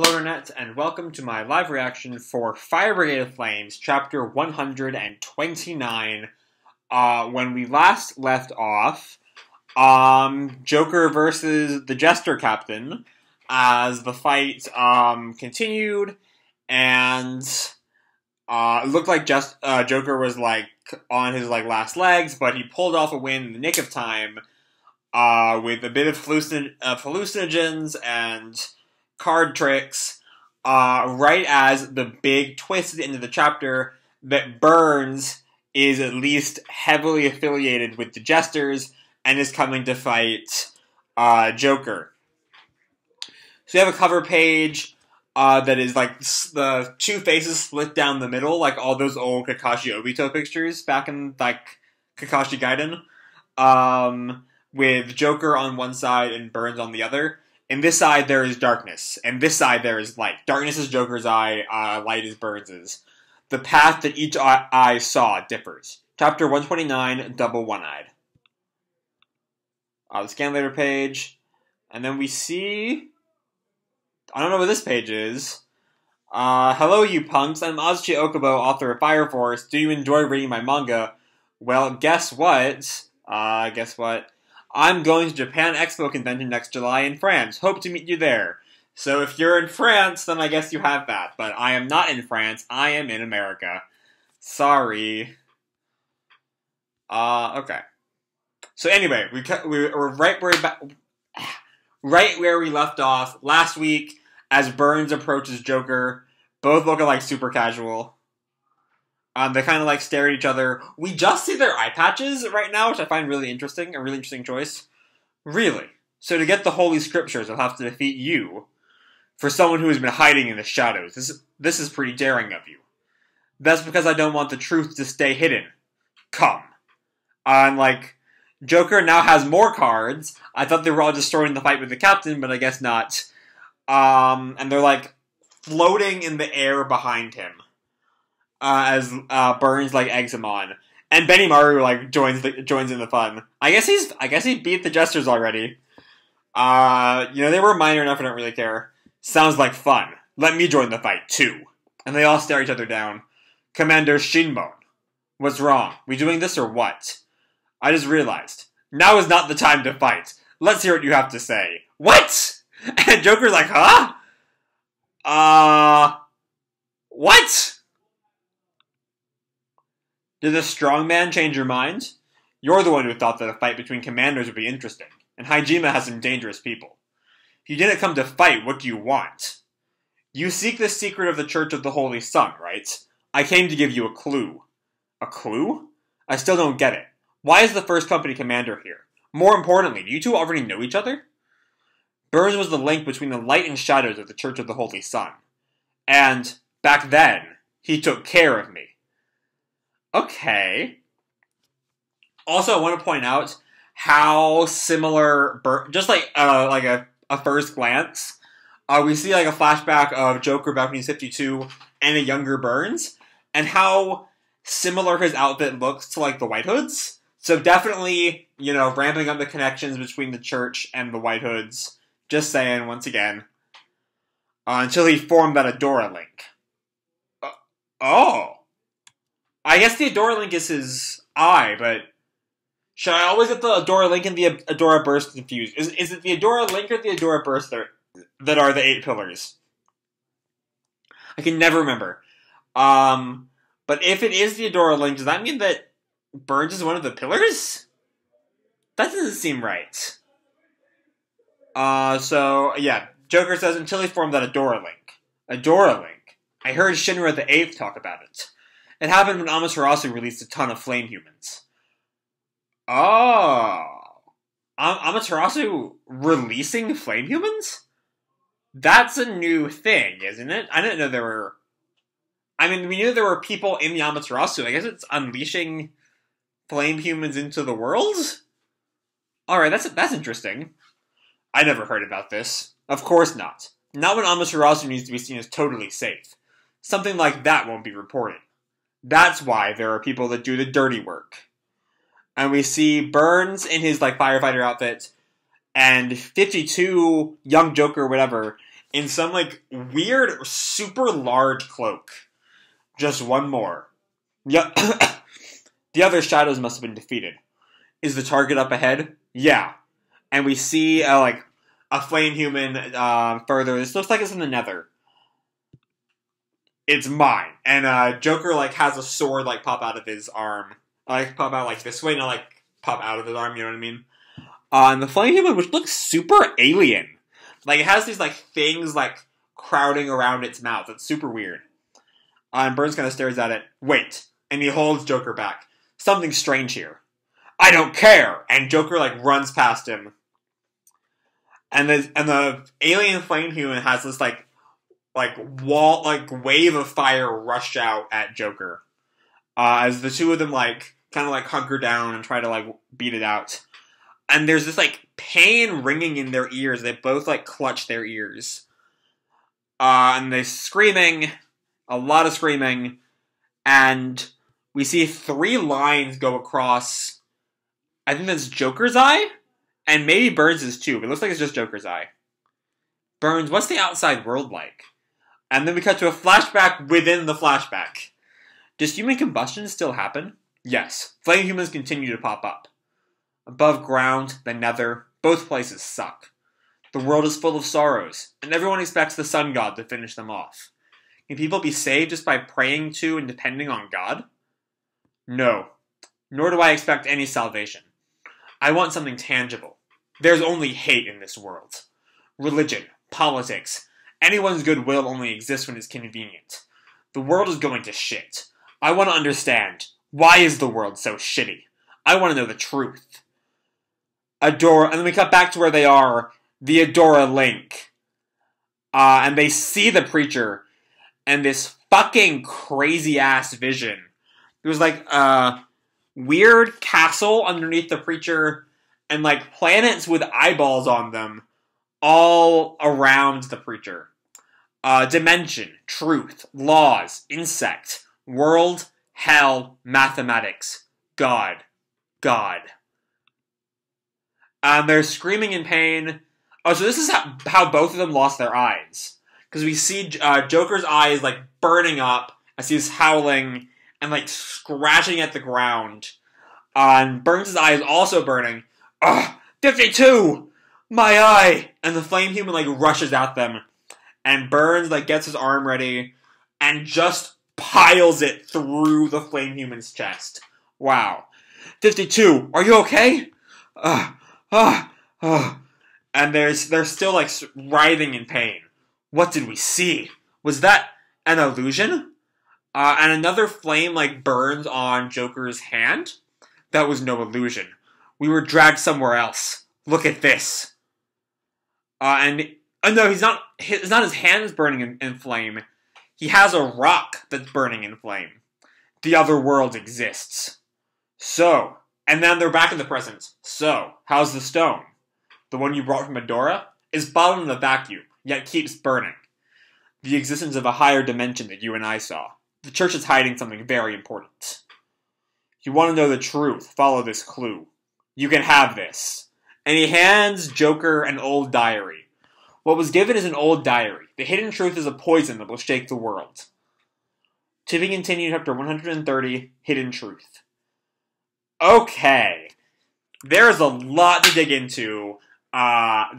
Hello Internet, and welcome to my live reaction for Fire Brigade of Flames, Chapter 129. When we last left off, Joker versus the Jester Captain, as the fight continued, and it looked like Joker was like on his last legs, but he pulled off a win in the nick of time with a bit of hallucinogens and card tricks, right as the big twist at the end of the chapter that Burns is at least heavily affiliated with the Jesters and is coming to fight Joker. So you have a cover page that is like the two faces split down the middle, like all those old Kakashi Obito pictures back in like Kakashi Gaiden, with Joker on one side and Burns on the other. And this side there is darkness, and this side there is light. Darkness is Joker's eye, light is Burns's. The path that each eye saw differs. Chapter 129, Double One-Eyed. The scan later page, and then we see... I don't know what this page is. Hello you punks, I'm Azuchi Okubo, author of Fire Force. Do you enjoy reading my manga? Well, guess what? I'm going to Japan Expo convention next July in France. Hope to meet you there. So if you're in France, then I guess you have that. But I am not in France. I am in America. Sorry. Okay. So anyway, we're right where we left off last week as Burns approaches Joker. Both looking like super casual. They kind of like stare at each other. We just see their eye patches right now, which I find really interesting. A really interesting choice. Really. So to get the holy scriptures, I'll have to defeat you. For someone who has been hiding in the shadows. This is pretty daring of you. That's because I don't want the truth to stay hidden. Come. And like, Joker now has more cards. I thought they were all just starting the fight with the captain, but I guess not. And they're like floating in the air behind him. As Burns like eggs him on, and Benimaru like joins in the fun. I guess he beat the Jesters already. You know, they were minor enough I don't really care. Sounds like fun. Let me join the fight too. And they all stare each other down. Commander Shinmon, what's wrong? We doing this or what? I just realized now is not the time to fight. Let's hear what you have to say. What? And Joker's like, huh? What? Did the strong man change your mind? You're the one who thought that a fight between commanders would be interesting, and Hajima has some dangerous people. If you didn't come to fight, what do you want? You seek the secret of the Church of the Holy Sun, right? I came to give you a clue. A clue? I still don't get it. Why is the first company commander here? More importantly, do you two already know each other? Burns was the link between the light and shadows of the Church of the Holy Sun. And, back then, he took care of me. Okay. Also, I want to point out how similar, just like a first glance, we see like a flashback of Joker Balcony 52 and a younger Burns, and how similar his outfit looks to like the White Hoods. So definitely, you know, ramping up the connections between the Church and the White Hoods. Just saying, once again, until he formed that Adora link. Oh. I guess the Adora Link is his eye, but should I always get the Adora Link and the Adora Burst confused? Is it the Adora Link or the Adora Burst that are the 8 pillars? I can never remember. But if it is the Adora Link, does that mean that Burns is one of the pillars? That doesn't seem right. So, yeah. Joker says, until he formed that Adora Link. Adora Link. I heard Shinra the 8th talk about it. It happened when Amaterasu released a ton of Flame Humans. Oh. Amaterasu releasing Flame Humans? That's a new thing, isn't it? I didn't know there were... I mean, we knew there were people in the Amaterasu. I guess it's unleashing Flame Humans into the world? Alright, that's interesting. I never heard about this. Of course not. Not when Amaterasu needs to be seen as totally safe. Something like that won't be reported. That's why there are people that do the dirty work. And we see Burns in his, like, firefighter outfit, and 52, young Joker, whatever, in some, like, weird, super large cloak. Just one more. Yep. The other shadows must have been defeated. Is the target up ahead? Yeah. And we see, like, a flame human further. This looks like it's in the Nether. It's mine. And Joker, like, has a sword, like, pop out of his arm. Like, pop out, like, this way, not, like, pop out of his arm, you know what I mean? And the flame human, which looks super alien. Like, it has these, like, things, like, crowding around its mouth. It's super weird. And Burns kind of stares at it. Wait. And he holds Joker back. Something strange here. I don't care! And Joker, like, runs past him. And the alien flame human has this, like, wall, like, wave of fire rush out at Joker. As the two of them, like, kind of, like, hunker down and try to, like, beat it out. And there's this, like, pain ringing in their ears. They both, like, clutch their ears. And they're screaming. A lot of screaming. And we see three lines go across. I think that's Joker's eye? And maybe Burns' too, but it looks like it's just Joker's eye. Burns, what's the outside world like? And then we cut to a flashback within the flashback. Does human combustion still happen? Yes. Flame humans continue to pop up. Above ground, the Nether, both places suck. The world is full of sorrows, and everyone expects the sun god to finish them off. Can people be saved just by praying to and depending on God? No. Nor do I expect any salvation. I want something tangible. There's only hate in this world. Religion, politics, anyone's goodwill only exists when it's convenient. The world is going to shit. I want to understand. Why is the world so shitty? I want to know the truth. Adora, and then we cut back to where they are, the Adora Link. And they see the preacher, and this fucking crazy-ass vision. It was like, weird castle underneath the preacher, and, like, planets with eyeballs on them all around the preacher. Dimension, truth, laws, insect, world, hell, mathematics, God, God. And they're screaming in pain. Oh, so this is how both of them lost their eyes. Because we see Joker's eyes, like, burning up as he's howling and, like, scratching at the ground. And Burns' eye is also burning. Ugh, 52! My eye! And the flame human, like, rushes at them. And Burns, like, gets his arm ready and just piles it through the flame human's chest. Wow. 52, are you okay? And they're still, like, writhing in pain. What did we see? Was that an illusion? And another flame, like, burns on Joker's hand. That was no illusion. We were dragged somewhere else. Look at this. And oh no, he's not. It's not his hands burning in flame. He has a rock that's burning in flame. The other world exists. So, and then they're back in the present. So, how's the stone? The one you brought from Adora is bottled in the vacuum, yet keeps burning. The existence of a higher dimension that you and I saw. The church is hiding something very important. If you want to know the truth, follow this clue. You can have this. And he hands Joker an old diary. What was given is an old diary. The hidden truth is a poison that will shake the world. To be continued, chapter 130, Hidden Truth. Okay. There's a lot to dig into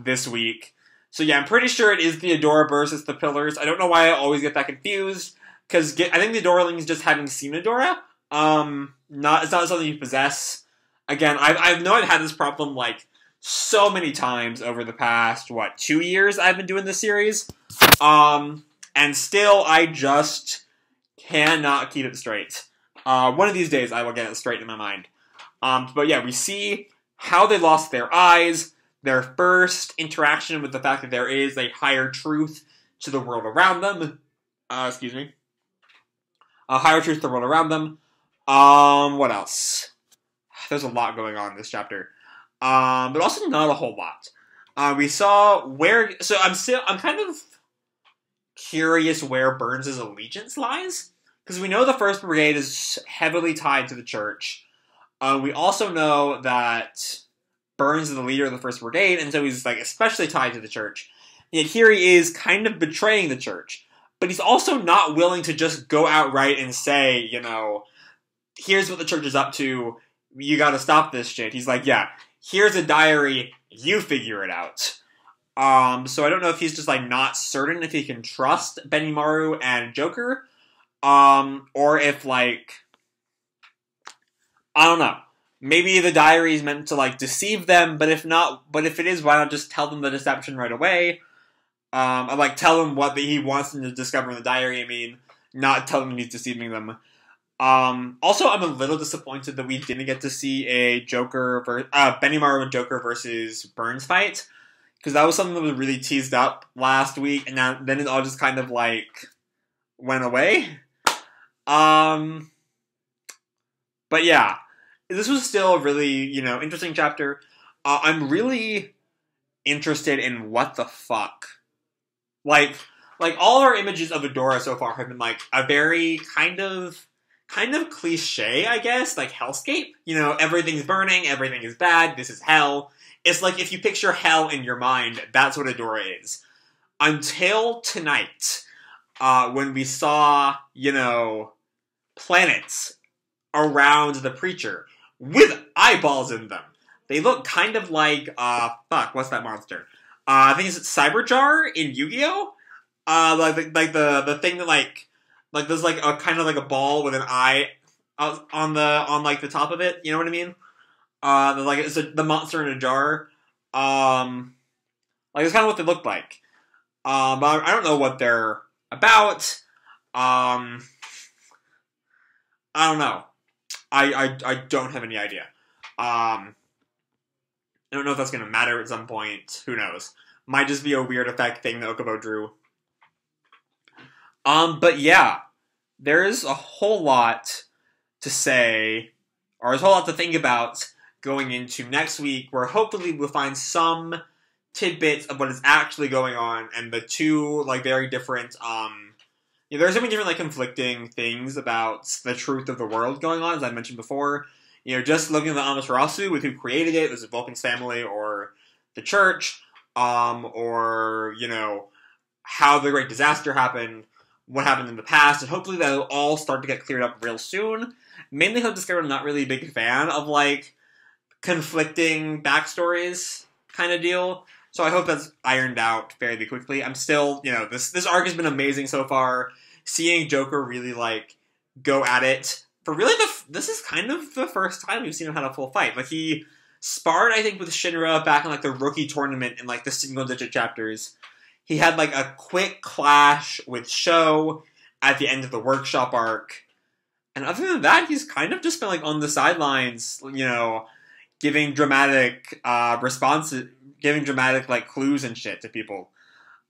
this week. So yeah, I'm pretty sure it is the Adora versus the Pillars. I don't know why I always get that confused. Because I think the Adora Link is just having seen Adora. It's not something you possess. Again, I know I've had this problem, like, so many times over the past, what, 2 years I've been doing this series? And still, I just cannot keep it straight. One of these days, I will get it straight in my mind. But yeah, we see how they lost their eyes, their first interaction with the fact that there is a higher truth to the world around them. A higher truth to the world around them. What else? There's a lot going on in this chapter. But also not a whole lot. We saw where... So I'm kind of curious where Burns' allegiance lies. Because we know the First Brigade is heavily tied to the church. We also know that Burns is the leader of the First Brigade, and so he's, like, especially tied to the church. Yet here he is kind of betraying the church. But he's also not willing to just go outright and say, you know, here's what the church is up to. You gotta stop this shit. He's like, yeah, here's a diary. You figure it out. So I don't know if he's just, like, not certain if he can trust Benimaru and Joker. Or if, like, I don't know. Maybe the diary is meant to, like, deceive them, but if not, but if it is, why not just tell them the deception right away? Or, like, tell them what he wants them to discover in the diary, I mean, not tell them he's deceiving them. Also, I'm a little disappointed that we didn't get to see a Benimaru and Joker versus Burns fight, because that was something that was really teased up last week, and now, then it all just kind of, like, went away. But yeah, this was still a really, you know, interesting chapter. I'm really interested in what the fuck. Like all our images of Adora so far have been, like, a very kind of cliche, I guess, like, hellscape. You know, everything's burning, everything is bad, this is hell. It's like if you picture hell in your mind, that's what Adora is. Until tonight, when we saw, you know, planets around the preacher with eyeballs in them. They look kind of like, fuck, what's that monster? I think it's Cyberjar in Yu-Gi-Oh? Like the thing that, like there's, like, a kind of, like, a ball with an eye on like the top of it. You know what I mean? Like, it's the monster in a jar. Like, it's kind of what they look like. But I don't know what they're about. I don't know. I don't have any idea. I don't know if that's going to matter at some point. Who knows? Might just be a weird effect thing that Okubo drew. But yeah. There is a whole lot to say, or there's a whole lot to think about going into next week, where hopefully we'll find some tidbits of what is actually going on, and the two, like, very different, yeah, there's so many different, like, conflicting things about the truth of the world going on, as I mentioned before. You know, just looking at the Amaterasu with who created it, was it Vulcan's family or the church, or, you know, how the Great Disaster happened, what happened in the past, and hopefully that'll all start to get cleared up real soon. Mainly because I've discovered I'm not really a big fan of, like, conflicting backstories kind of deal. So I hope that's ironed out fairly quickly. I'm still, you know, this arc has been amazing so far. Seeing Joker really, like, go at it. For really, this is kind of the first time we've seen him have a full fight. Like, he sparred, I think, with Shinra back in, like, the rookie tournament in, like, the single-digit chapters. He had, like, a quick clash with Sho at the end of the workshop arc. And other than that, he's kind of just been, like, on the sidelines, you know, giving dramatic responses, giving dramatic, like, clues and shit to people.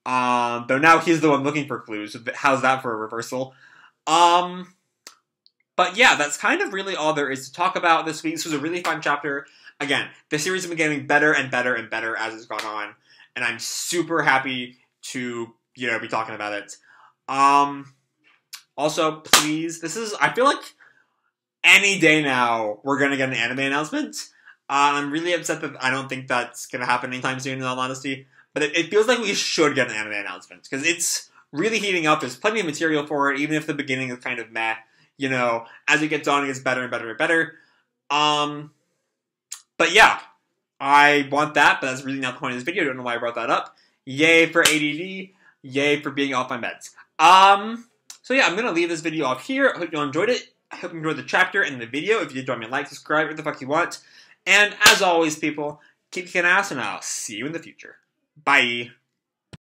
Though now he's the one looking for clues. How's that for a reversal? But yeah, that's kind of really all there is to talk about this week. This was a really fun chapter. Again, the series has been getting better and better and better as it's gone on, and I'm super happy to, you know, be talking about it. Also, please, this is, I feel like any day now we're gonna get an anime announcement. I'm really upset that I don't think that's going to happen anytime soon, in all honesty. But it feels like we should get an anime announcement, because it's really heating up. There's plenty of material for it, even if the beginning is kind of meh. You know, as it gets on, it gets better and better and better. But yeah, I want that, but that's really not the point of this video. I don't know why I brought that up. Yay for ADD. Yay for being off my meds. So yeah, I'm going to leave this video off here. I hope you all enjoyed it. I hope you enjoyed the chapter and the video. If you did, join me, like, subscribe, whatever the fuck you want. And as always, people, keep kicking ass, and I'll see you in the future. Bye.